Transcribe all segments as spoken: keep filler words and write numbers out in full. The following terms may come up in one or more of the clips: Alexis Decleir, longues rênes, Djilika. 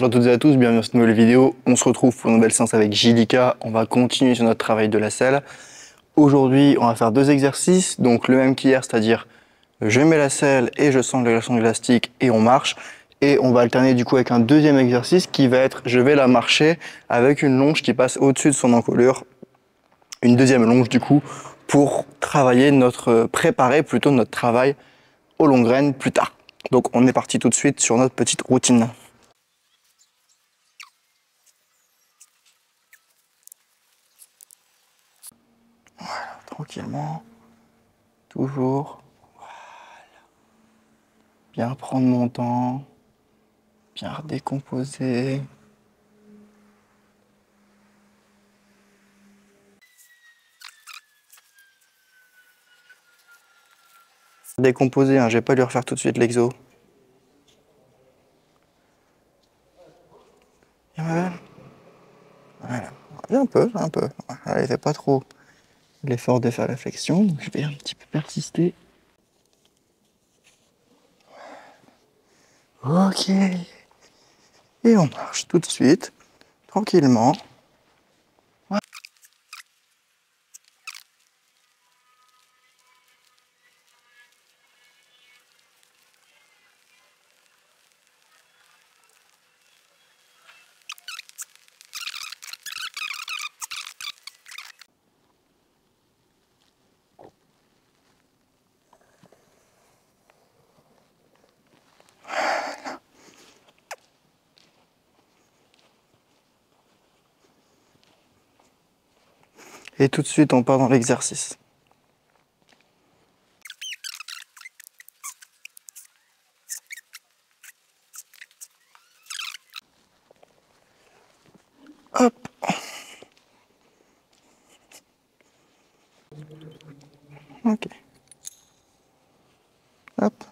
Bonjour à toutes et à tous, bienvenue dans cette nouvelle vidéo. On se retrouve pour une nouvelle séance avec Djilika. On va continuer sur notre travail de la selle. Aujourd'hui, on va faire deux exercices, donc le même qu'hier, c'est-à-dire je mets la selle et je sens l'agression de l'élastique et on marche. Et on va alterner du coup avec un deuxième exercice qui va être je vais la marcher avec une longe qui passe au-dessus de son encolure. Une deuxième longe du coup pour travailler notre, préparer plutôt notre travail aux longues graines plus tard. Donc on est parti tout de suite sur notre petite routine. Voilà, tranquillement, toujours, voilà, bien prendre mon temps, bien redécomposer. Décomposer, hein, je vais pas lui refaire tout de suite l'exo. Voilà. Voilà. Un peu, un peu. Elle n'était pas trop l'effort de faire la flexion, donc je vais un petit peu persister. Ok. Et on marche tout de suite, tranquillement. Et tout de suite, on part dans l'exercice. Hop. Ok. Hop.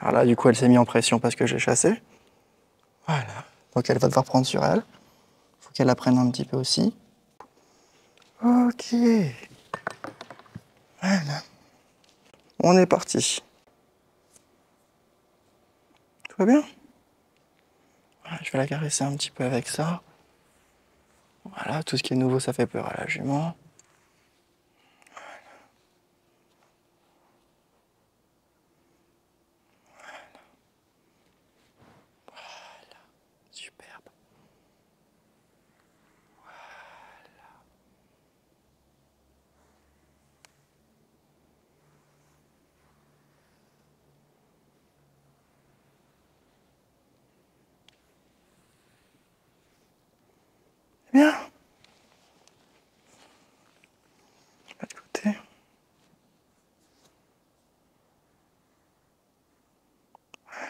Alors là, du coup, elle s'est mise en pression parce que j'ai chassé. Voilà. Donc elle va devoir prendre sur elle. Il faut qu'elle apprenne un petit peu aussi. Ok. Voilà. On est parti. Tout va bien? Voilà, je vais la caresser un petit peu avec ça. Voilà, tout ce qui est nouveau, ça fait peur à la jument. Bien. Pas de côté. Voilà.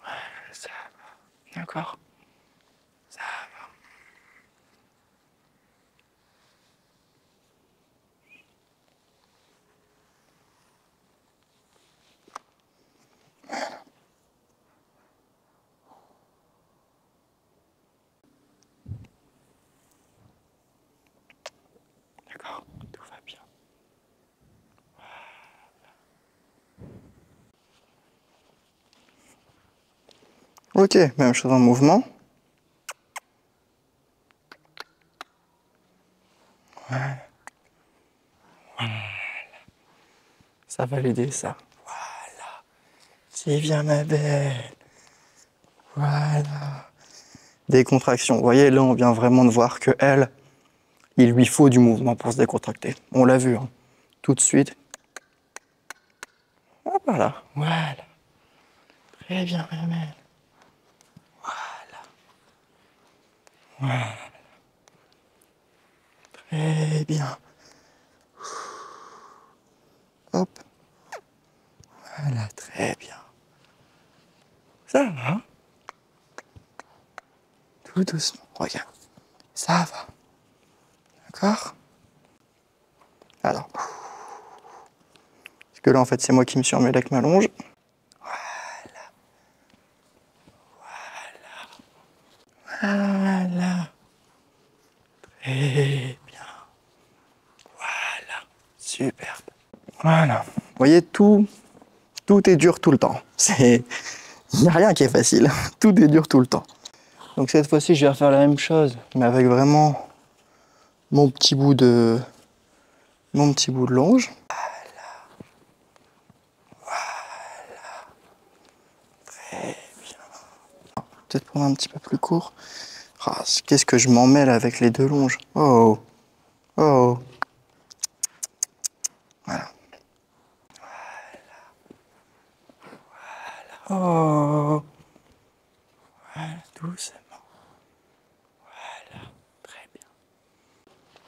Voilà, ça va. Et encore. Ça va. Ok, même chose en mouvement. Voilà. Voilà. Ça va l'aider, ça. Voilà. C'est bien, ma belle. Voilà. Décontraction. Vous voyez, là, on vient vraiment de voir que elle, il lui faut du mouvement pour se décontracter. On l'a vu, hein. Tout de suite. Hop là. Voilà. Très bien, ma belle. Voilà. Très bien. Hop. Voilà, très bien. Ça va. Tout doucement, regarde. Ça va. D'accord? Alors. Parce que là, en fait, c'est moi qui me suis emmêlé avec ma longe. Voilà. Très bien. Voilà. Superbe. Voilà. Vous voyez, tout, tout est dur tout le temps. C'est Il n'y a rien qui est facile. Tout est dur tout le temps. Donc cette fois-ci, je vais refaire la même chose, mais avec vraiment mon petit bout de mon petit bout de longe. Voilà. Voilà. Très bien. Peut-être prendre un petit peu plus court. Oh, qu'est-ce que je m'en mêle avec les deux longes. Oh. Oh. Voilà. Voilà. Voilà. Oh. Voilà, doucement. Voilà, très bien.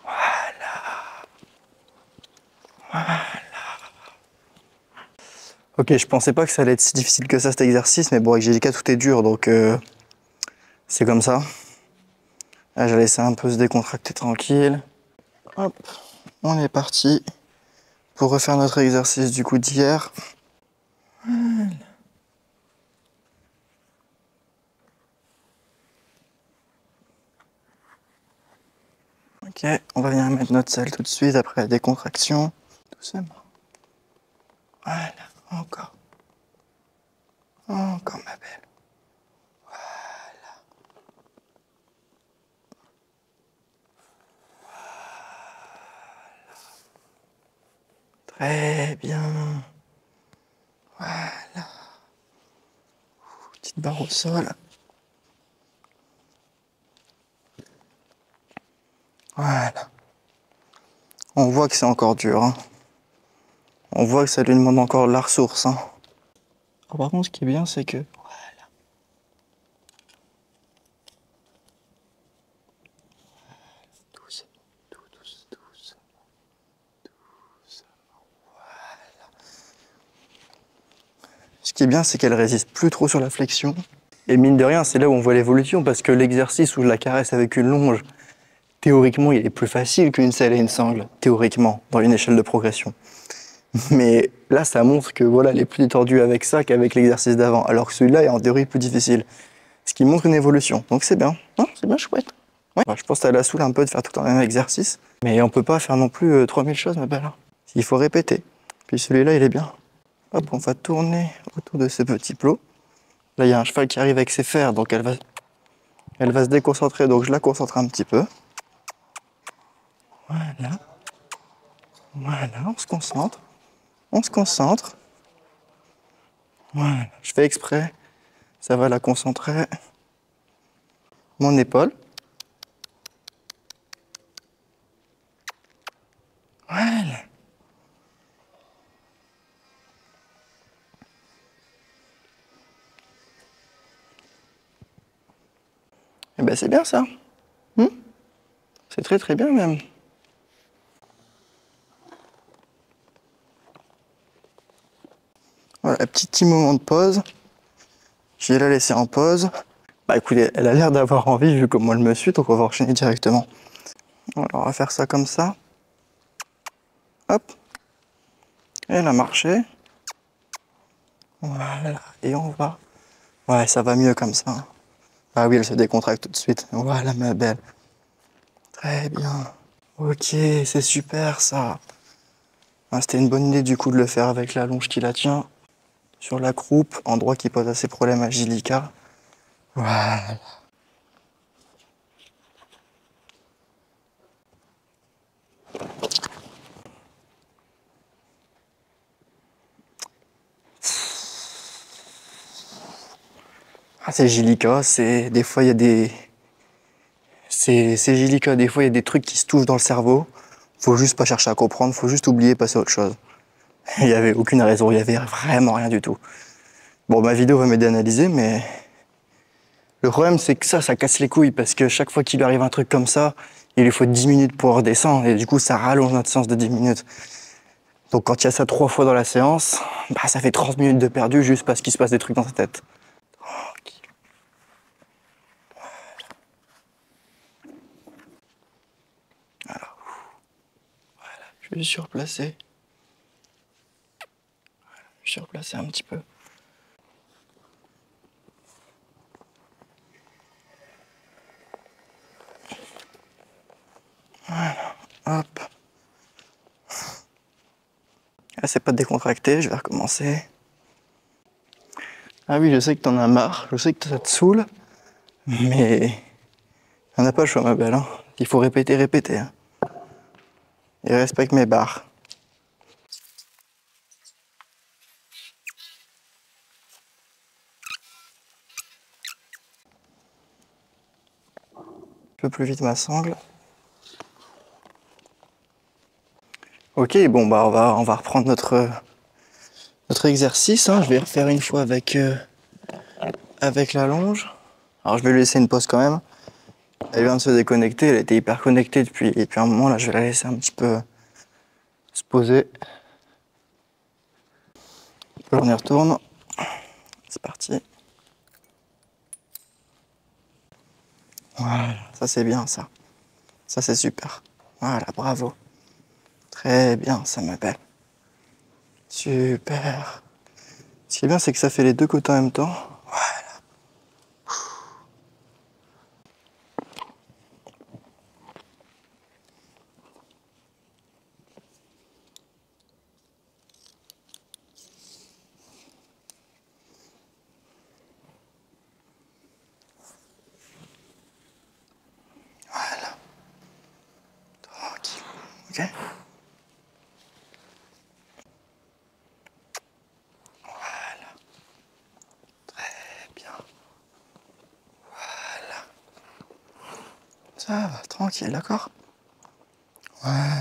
Voilà. Voilà. Ok, je pensais pas que ça allait être si difficile que ça, cet exercice, mais bon, avec Djilika, tout est dur, donc euh, c'est comme ça. Là, je vais laisser un peu se décontracter tranquille. Hop, on est parti pour refaire notre exercice du coup d'hier. Voilà. Ok, on va venir mettre notre selle tout de suite après la décontraction. Doucement. Voilà, encore. Encore ma belle. Très bien. Voilà. Petite barre au sol. Voilà. On voit que c'est encore dur. Hein. On voit que ça lui demande encore de la ressource. Hein. Alors, par contre, ce qui est bien, c'est que... Voilà. Doucement, doucement, doucement. Ce qui est bien, c'est qu'elle résiste plus trop sur la flexion. Et mine de rien, c'est là où on voit l'évolution, parce que l'exercice où je la caresse avec une longe, théoriquement, il est plus facile qu'une selle et une sangle, théoriquement, dans une échelle de progression. Mais là, ça montre que voilà, elle est plus détendue avec ça qu'avec l'exercice d'avant, alors que celui-là est en théorie plus difficile. Ce qui montre une évolution, donc c'est bien. Hein, c'est bien chouette. Ouais. Bah, je pense que ça la saoule un peu de faire tout le même exercice, mais on peut pas faire non plus euh, trois mille choses, ma belle. Il faut répéter. Puis celui-là, il est bien. Hop, on va tourner autour de ce petit plot. Là, il y a un cheval qui arrive avec ses fers, donc elle va, elle va se déconcentrer. Donc je la concentre un petit peu. Voilà. Voilà, on se concentre. On se concentre. Voilà, je fais exprès. Ça va la concentrer. Mon épaule. Voilà. Eh ben c'est bien ça, hmm c'est très très bien même. Voilà, petit moment de pause, je vais la laisser en pause. Bah écoutez, elle a l'air d'avoir envie vu comment elle me suit, donc on va enchaîner directement. Alors on va faire ça comme ça, hop, elle a marché, voilà, et on va, ouais ça va mieux comme ça. Ah oui, elle se décontracte tout de suite. Voilà, ma belle. Très bien. Ok, c'est super, ça. Ah, c'était une bonne idée, du coup, de le faire avec la longe qui la tient. Sur la croupe, endroit qui pose assez problème à Djilika. Voilà. Ah, c'est Djilika, c'est des fois il y a des c'est Djilika, des fois il y a des trucs qui se touchent dans le cerveau, faut juste pas chercher à comprendre, faut juste oublier, passer à autre chose. Il n'y avait aucune raison, il n'y avait vraiment rien du tout. Bon, ma vidéo va m'aider à analyser, mais le problème c'est que ça, ça casse les couilles, parce que chaque fois qu'il lui arrive un truc comme ça, il lui faut dix minutes pour redescendre, et du coup ça rallonge notre séance de dix minutes. Donc quand il y a ça trois fois dans la séance, bah, ça fait trente minutes de perdu juste parce qu'il se passe des trucs dans sa tête. Je vais surplacer. Voilà, je vais surplacer un petit peu. Voilà, hop. Là, c'est pas décontracté, je vais recommencer. Ah oui, je sais que t'en as marre, je sais que ça te saoule, mais on n'a pas le choix, ma belle. Hein. Il faut répéter, répéter. Hein. Et respecte mes barres. Un peu plus vite ma sangle. Ok, bon bah on va, on va reprendre notre, notre exercice. Hein. Je vais refaire une fois avec, euh, avec la longe. Alors je vais lui laisser une pause quand même. Elle vient de se déconnecter, elle était hyper connectée depuis, et puis à un moment là je vais la laisser un petit peu se poser. On y retourne. C'est parti. Voilà, ça c'est bien ça. Ça c'est super. Voilà, bravo. Très bien, ça m'appelle. Super. Ce qui est bien, c'est que ça fait les deux côtés en même temps. Voilà. Voilà. Tranquille. Ok ? Ça va, tranquille, d'accord? Voilà.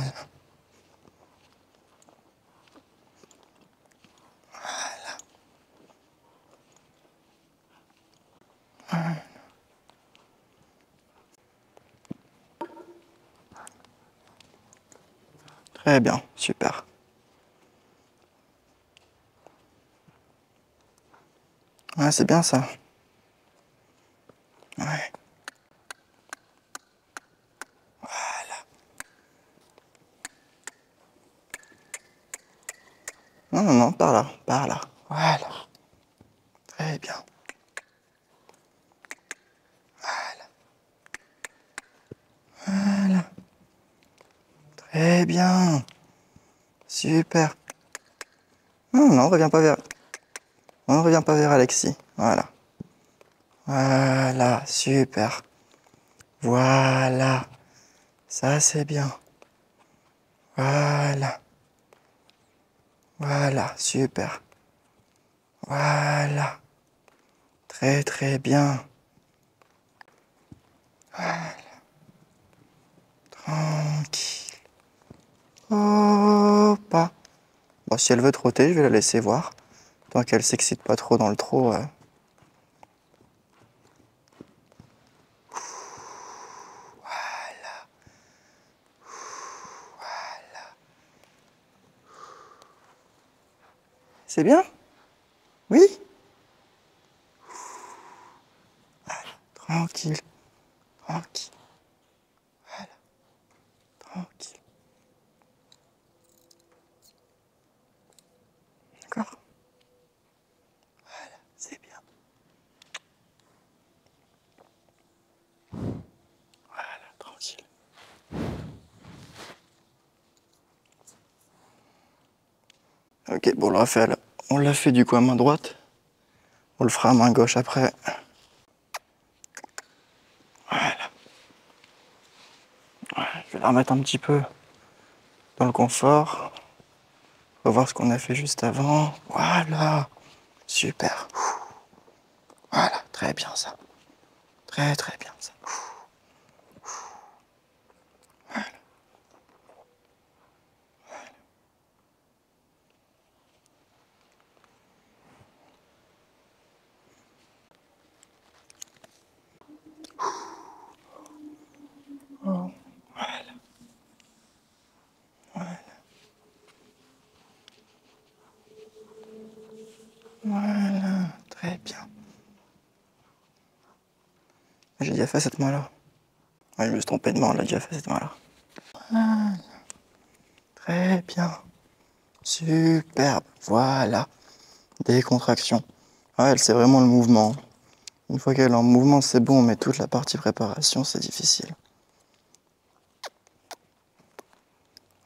Voilà. Voilà. Très bien, super. Ouais, c'est bien ça. Ouais. Non, non, non, par là, par là. Voilà. Très bien. Voilà. Voilà. Très bien. Super. Non, non, on ne revient pas vers... On ne revient pas vers Alexis. Voilà. Voilà, super. Voilà. Ça, c'est bien. Voilà. Voilà, super. Voilà. Très très bien. Voilà. Tranquille. Oh, pas. Bon, si elle veut trotter, je vais la laisser voir. Tant qu'elle s'excite pas trop dans le trot. Euh... C'est bien? Oui? Voilà, tranquille. Tranquille. Voilà. Tranquille. D'accord? Voilà, c'est bien. Voilà, tranquille. Ok, bon, Raphaël. On l'a fait du coup à main droite, on le fera à main gauche après. Voilà. Ouais, je vais la remettre un petit peu dans le confort. On va voir ce qu'on a fait juste avant. Voilà. Super. Voilà, très bien ça. Très très bien ça. Oh. Voilà. Voilà. Voilà. Très bien. J'ai déjà fait cette main-là. Ouais, je me suis trompé de main, on l'a déjà fait cette main-là. Voilà. Très bien. Superbe. Voilà. Décontraction. Ah, elle sait vraiment le mouvement. Une fois qu'elle est en mouvement, c'est bon, mais toute la partie préparation, c'est difficile.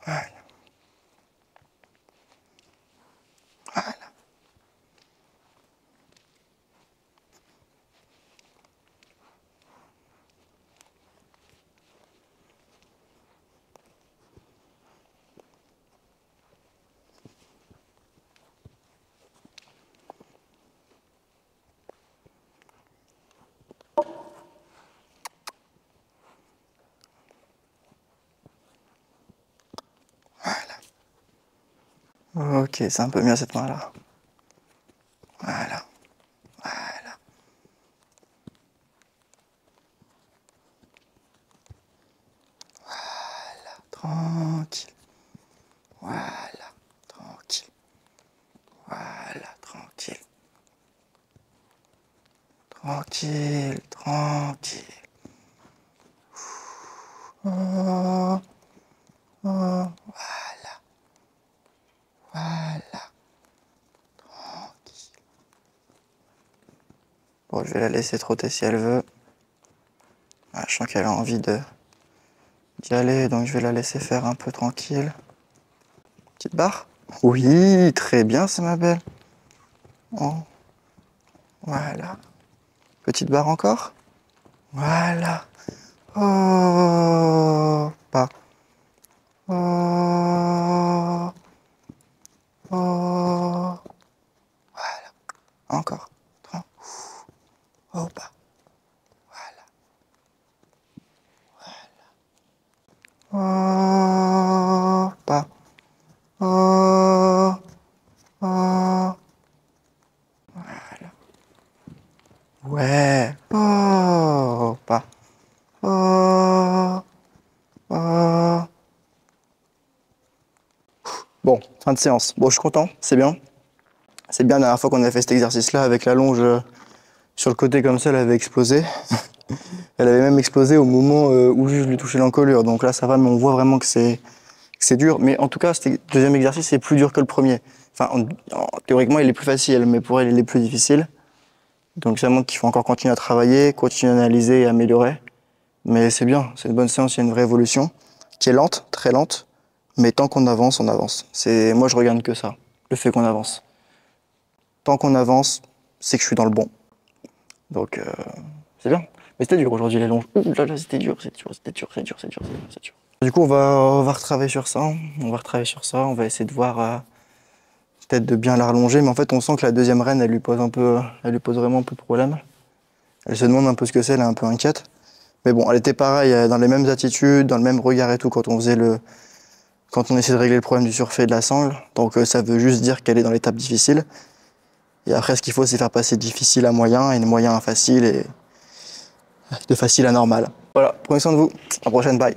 Voilà. Voilà. Ok, c'est un peu mieux cette main-là. Voilà. Voilà. Voilà. Tranquille. Voilà. Tranquille. Voilà. Tranquille. Tranquille. Tranquille. Oh. Oh. Voilà. Voilà. Tranquille. Bon, je vais la laisser trotter si elle veut. Ah, je sens qu'elle a envie de d'y aller, donc je vais la laisser faire un peu tranquille. Petite barre? Oui, très bien, c'est ma belle. Oh. Voilà. Petite barre encore? Voilà. Oh. Pas. Oh. Oh. Voilà. Encore. Trois. Oh, pas. Voilà. Voilà. Oh, pas. Oh. Oh. Voilà. Ouais. Oh, pas. Oh. Oh. Bon, fin de séance. Bon, je suis content, c'est bien. C'est bien, la dernière fois qu'on a fait cet exercice-là, avec la longe sur le côté comme ça, elle avait explosé. Elle avait même explosé au moment où je lui touchais l'encolure. Donc là, ça va, mais on voit vraiment que c'est dur. Mais en tout cas, ce deuxième exercice est plus dur que le premier. Enfin, en, en, théoriquement, il est plus facile, mais pour elle, il est plus difficile. Donc ça montre qu'il faut encore continuer à travailler, continuer à analyser et améliorer. Mais c'est bien, c'est une bonne séance, il y a une vraie évolution, qui est lente, très lente. Mais tant qu'on avance, on avance. C'est moi, je regarde que ça, le fait qu'on avance. Tant qu'on avance, c'est que je suis dans le bon. Donc, euh, c'est bien. Mais c'était dur aujourd'hui, les longes. Ouh là là, c'était dur, c'est dur, c'était dur, c'est dur, c'est dur, c'est dur. Du coup, on va, on va retravailler sur ça. On va retravailler sur ça. On va essayer de voir, euh, peut-être de bien la rallonger. Mais en fait, on sent que la deuxième reine, elle lui pose un peu, elle lui pose vraiment un peu de problème. Elle se demande un peu ce que c'est, elle est un peu inquiète. Mais bon, elle était pareille, dans les mêmes attitudes, dans le même regard et tout, quand on faisait le. Quand on essaie de régler le problème du surfait et de la sangle, donc euh, ça veut juste dire qu'elle est dans l'étape difficile. Et après, ce qu'il faut, c'est faire passer difficile à moyen et de moyen à facile et de facile à normal. Voilà, prenez soin de vous. À la prochaine, bye.